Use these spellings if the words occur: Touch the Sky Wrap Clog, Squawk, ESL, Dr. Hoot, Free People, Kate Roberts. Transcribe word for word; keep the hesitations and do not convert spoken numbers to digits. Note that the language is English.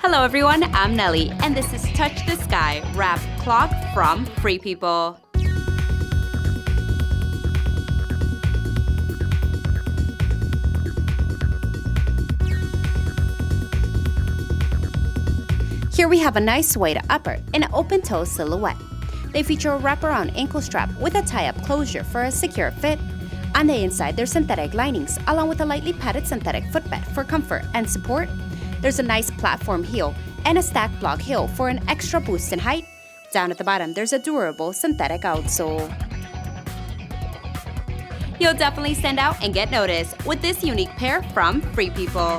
Hello everyone, I'm Nelly, and this is Touch the Sky Wrap Clog from Free People. Here we have a nice suede upper in an open toe silhouette. They feature a wraparound ankle strap with a tie-up closure for a secure fit. On the inside, there's synthetic linings along with a lightly padded synthetic footbed for comfort and support. There's a nice platform heel and a stacked block heel for an extra boost in height. Down at the bottom, there's a durable synthetic outsole. You'll definitely stand out and get noticed with this unique pair from Free People.